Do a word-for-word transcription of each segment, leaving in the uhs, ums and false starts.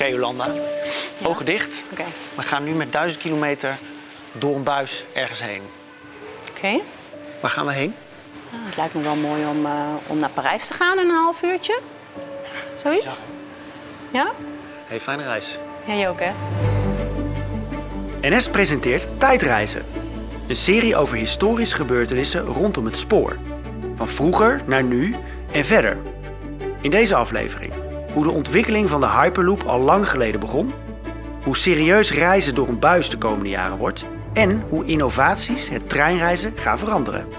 Oké, Jolanda. Ja. Ogen dicht. Okay. We gaan nu met duizend kilometer door een buis ergens heen. Oké. Okay. Waar gaan we heen? Nou, het lijkt me wel mooi om, uh, om naar Parijs te gaan in een half uurtje. Zoiets? Zo. Ja? Hey, fijne reis. Ja, je ook, hè? N S presenteert Tijdreizen. Een serie over historische gebeurtenissen rondom het spoor. Van vroeger naar nu en verder. In deze aflevering hoe de ontwikkeling van de Hyperloop al lang geleden begon, hoe serieus reizen door een buis de komende jaren wordt en hoe innovaties het treinreizen gaan veranderen.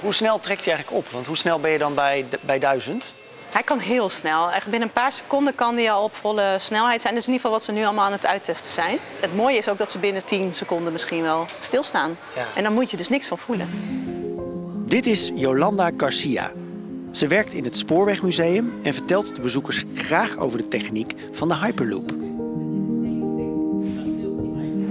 Hoe snel trekt hij eigenlijk op? Want hoe snel ben je dan bij, bij duizend? Hij kan heel snel. Echt binnen een paar seconden kan hij al op volle snelheid zijn. Dat is in ieder geval wat ze nu allemaal aan het uittesten zijn. Het mooie is ook dat ze binnen tien seconden misschien wel stilstaan. Ja. En dan moet je dus niks van voelen. Dit is Yolanda Garcia. Ze werkt in het Spoorwegmuseum en vertelt de bezoekers graag over de techniek van de Hyperloop.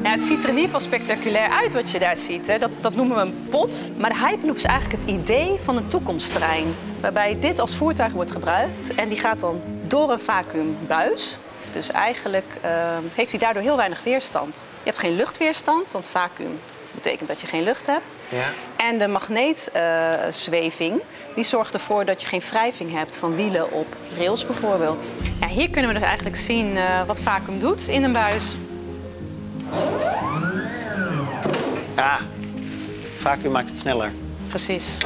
Ja, het ziet er in ieder geval spectaculair uit wat je daar ziet. Hè. Dat, dat noemen we een pot. Maar de Hyperloop is eigenlijk het idee van een toekomsttrein. Waarbij dit als voertuig wordt gebruikt en die gaat dan door een vacuümbuis. Dus eigenlijk uh, heeft hij daardoor heel weinig weerstand. Je hebt geen luchtweerstand, want vacuüm betekent dat je geen lucht hebt. Ja. En de magneetzweeving uh, die zorgt ervoor dat je geen wrijving hebt van wielen op rails bijvoorbeeld. Ja, hier kunnen we dus eigenlijk zien uh, wat vacuüm doet in een buis. Ja, vacuüm maakt het sneller. Precies.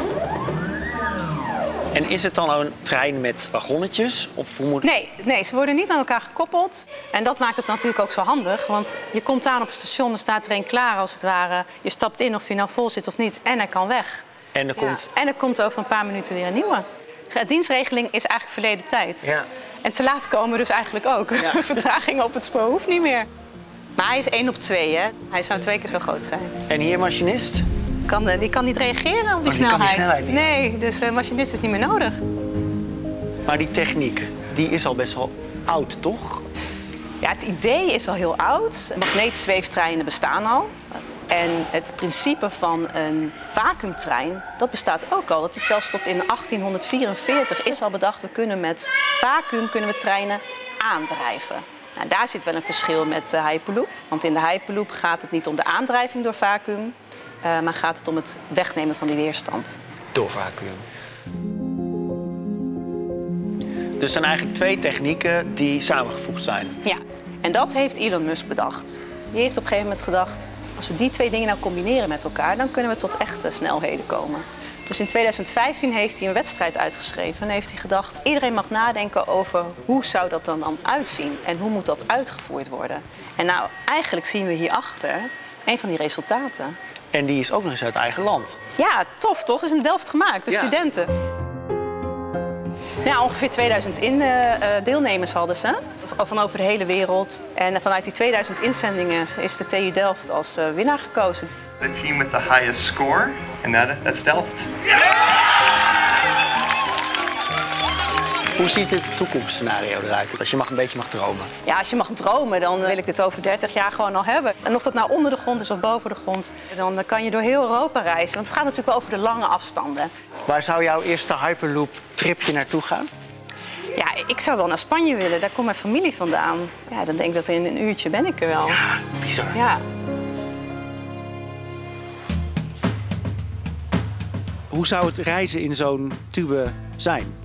En is het dan een trein met wagonnetjes? Of hoe moet... nee, nee, ze worden niet aan elkaar gekoppeld. En dat maakt het natuurlijk ook zo handig. Want je komt aan op het station, er staat er een klaar als het ware. Je stapt in of hij nou vol zit of niet en hij kan weg. En er, ja. komt... en er komt over een paar minuten weer een nieuwe. De dienstregeling is eigenlijk verleden tijd. Ja. En te laat komen dus eigenlijk ook. Ja. Vertraging op het spoor hoeft niet meer. Maar hij is één op twee, hè? Hij zou twee keer zo groot zijn. En hier machinist? Kan, die kan niet reageren op die, oh, die snelheid. Kan die snelheid niet. Nee, dus uh, machinist is niet meer nodig. Maar die techniek, die is al best wel oud, toch? Ja, het idee is al heel oud. Magneetzweeftreinen bestaan al. En het principe van een vacuümtrein, dat bestaat ook al. Dat is zelfs tot in achttienhonderdvierenveertig is al bedacht. We kunnen met vacuüm kunnen we treinen aandrijven. Nou, daar zit wel een verschil met de Hyperloop. Want in de Hyperloop gaat het niet om de aandrijving door vacuüm, uh, maar gaat het om het wegnemen van die weerstand. Door vacuüm. Dus er zijn eigenlijk twee technieken die samengevoegd zijn. Ja, en dat heeft Elon Musk bedacht. Die heeft op een gegeven moment gedacht, als we die twee dingen nou combineren met elkaar, dan kunnen we tot echte snelheden komen. Dus in tweeduizend vijftien heeft hij een wedstrijd uitgeschreven en heeft hij gedacht, iedereen mag nadenken over hoe zou dat dan, dan uitzien en hoe moet dat uitgevoerd worden. En nou, eigenlijk zien we hierachter een van die resultaten. En die is ook nog eens uit eigen land. Ja, tof toch? Dat is in Delft gemaakt door ja. studenten. Nou, ongeveer tweeduizend in, uh, deelnemers hadden ze, van over de hele wereld. En vanuit die tweeduizend inzendingen is de T U Delft als uh, winnaar gekozen. The team with the highest score, and that, that's Delft. Yeah! Hoe ziet het toekomstscenario eruit, als je mag, een beetje mag dromen? Ja, als je mag dromen, dan wil ik dit over dertig jaar gewoon al hebben. En of dat nou onder de grond is of boven de grond, dan kan je door heel Europa reizen. Want het gaat natuurlijk over de lange afstanden. Waar zou jouw eerste Hyperloop-tripje naartoe gaan? Ja, ik zou wel naar Spanje willen. Daar komt mijn familie vandaan. Ja, dan denk ik dat in een uurtje ben ik er wel. Ja, bizar. Ja. Hoe zou het reizen in zo'n tube zijn?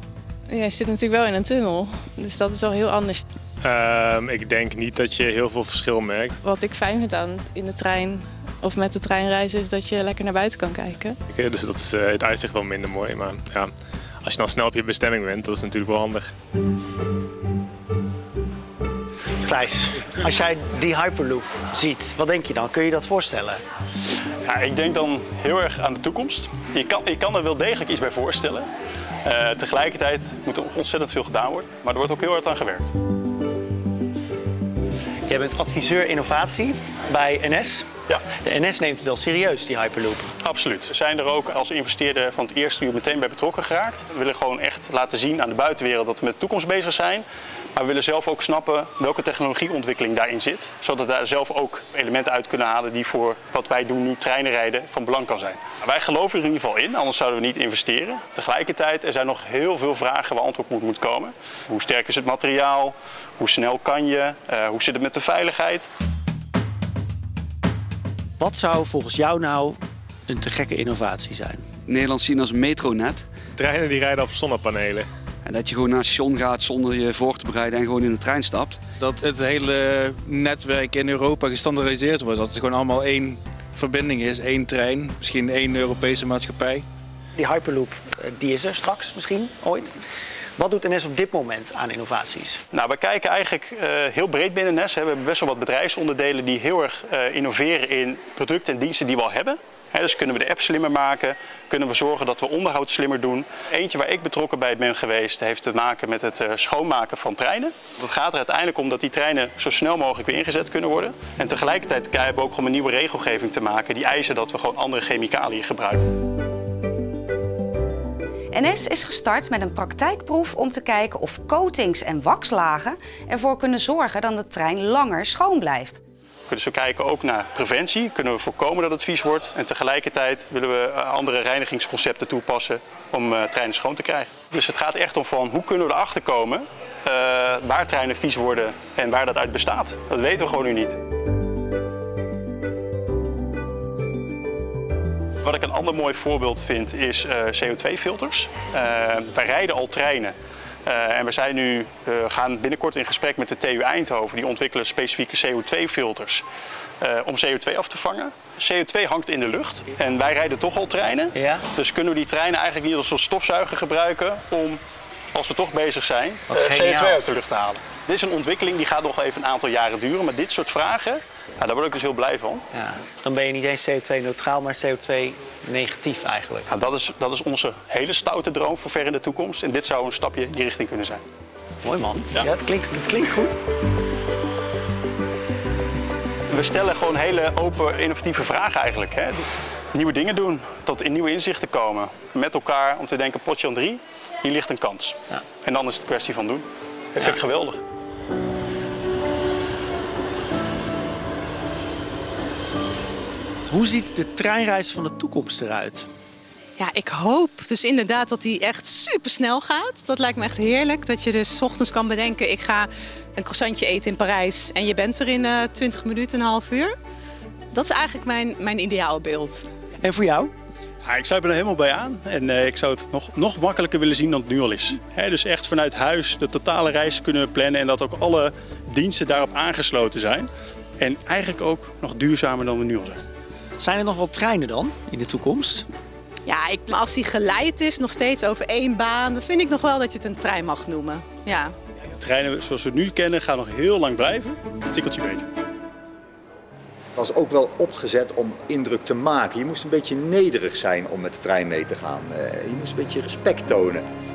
Ja, je zit natuurlijk wel in een tunnel, dus dat is al heel anders. Uh, ik denk niet dat je heel veel verschil merkt. Wat ik fijn vind aan in de trein of met de trein reizen is dat je lekker naar buiten kan kijken. Okay, dus dat is uh, het uitzicht wel minder mooi, maar ja, als je dan snel op je bestemming bent, dat is natuurlijk wel handig. Thijs, als jij die Hyperloop ziet, wat denk je dan? Kun je dat voorstellen? Ja, ik denk dan heel erg aan de toekomst. Je kan, je kan er wel degelijk iets bij voorstellen. Uh, tegelijkertijd moet er ontzettend veel gedaan worden, maar er wordt ook heel hard aan gewerkt. Jij bent adviseur innovatie bij N S. Ja. De N S neemt het wel serieus, die Hyperloop. Absoluut. We zijn er ook als investeerder van het eerste uur meteen bij betrokken geraakt. We willen gewoon echt laten zien aan de buitenwereld dat we met de toekomst bezig zijn. Maar we willen zelf ook snappen welke technologieontwikkeling daarin zit. Zodat we daar zelf ook elementen uit kunnen halen die voor wat wij doen nu, treinen rijden, van belang kan zijn. Wij geloven er in ieder geval in, anders zouden we niet investeren. Tegelijkertijd, er zijn nog heel veel vragen waar antwoord moet moeten komen. Hoe sterk is het materiaal? Hoe snel kan je? Uh, hoe zit het met de veiligheid? Wat zou volgens jou nou een te gekke innovatie zijn? Nederland zien als metronet. Treinen die rijden op zonnepanelen. En dat je gewoon naar het station gaat zonder je voor te bereiden en gewoon in de trein stapt. Dat het hele netwerk in Europa gestandaardiseerd wordt. Dat het gewoon allemaal één verbinding is, één trein. Misschien één Europese maatschappij. Die Hyperloop, die is er straks misschien, ooit. Wat doet N S op dit moment aan innovaties? Nou, we kijken eigenlijk uh, heel breed binnen N S. Hè. We hebben best wel wat bedrijfsonderdelen die heel erg uh, innoveren in producten en diensten die we al hebben. Hè, dus kunnen we de app slimmer maken, kunnen we zorgen dat we onderhoud slimmer doen. Eentje waar ik betrokken bij ben geweest heeft te maken met het uh, schoonmaken van treinen. Het gaat er uiteindelijk om dat die treinen zo snel mogelijk weer ingezet kunnen worden. En tegelijkertijd hebben we ook gewoon een nieuwe regelgeving te maken die eisen dat we gewoon andere chemicaliën gebruiken. N S is gestart met een praktijkproef om te kijken of coatings en wakslagen ervoor kunnen zorgen dat de trein langer schoon blijft. We kunnen zo kijken ook naar preventie, kunnen we voorkomen dat het vies wordt. En tegelijkertijd willen we andere reinigingsconcepten toepassen om uh, treinen schoon te krijgen. Dus het gaat echt om van hoe kunnen we erachter komen uh, waar treinen vies worden en waar dat uit bestaat. Dat weten we gewoon nu niet. Wat ik een ander mooi voorbeeld vind is uh, C O twee filters. Uh, wij rijden al treinen uh, en we zijn nu, uh, gaan binnenkort in gesprek met de T U Eindhoven. Die ontwikkelen specifieke C O twee filters uh, om C O twee af te vangen. C O twee hangt in de lucht en wij rijden toch al treinen. Ja. Dus kunnen we die treinen eigenlijk niet als een stofzuiger gebruiken om, als we toch bezig zijn, uh, C O twee uit de lucht te halen. Dit is een ontwikkeling die gaat nog even een aantal jaren duren, maar dit soort vragen... Ja, daar word ik dus heel blij van. Ja, dan ben je niet eens C O twee neutraal, maar C O twee negatief eigenlijk. Ja, dat is, dat is onze hele stoute droom voor ver in de toekomst. En dit zou een stapje in die richting kunnen zijn. Mooi man. Ja, ja het, klinkt, het klinkt goed. We stellen gewoon hele open, innovatieve vragen eigenlijk. Hè? Nieuwe dingen doen, tot in nieuwe inzichten komen. Met elkaar om te denken, potje aan drie, hier ligt een kans. Ja. En dan is het kwestie van doen. Dat vind ik geweldig. Hoe ziet de treinreis van de toekomst eruit? Ja, ik hoop dus inderdaad dat die echt supersnel gaat. Dat lijkt me echt heerlijk. Dat je dus 's ochtends kan bedenken, ik ga een croissantje eten in Parijs. En je bent er in uh, twintig minuten, een half uur. Dat is eigenlijk mijn, mijn ideaalbeeld. En voor jou? Ja, ik sluit me er helemaal bij aan. En uh, ik zou het nog, nog makkelijker willen zien dan het nu al is. He, dus echt vanuit huis de totale reis kunnen plannen. En dat ook alle diensten daarop aangesloten zijn. En eigenlijk ook nog duurzamer dan we nu al zijn. Zijn er nog wel treinen dan in de toekomst? Ja, ik, als die geleid is, nog steeds over één baan, dan vind ik nog wel dat je het een trein mag noemen. Ja. De treinen zoals we het nu kennen gaan nog heel lang blijven. Een tikkeltje beter. Het was ook wel opgezet om indruk te maken. Je moest een beetje nederig zijn om met de trein mee te gaan. Je moest een beetje respect tonen.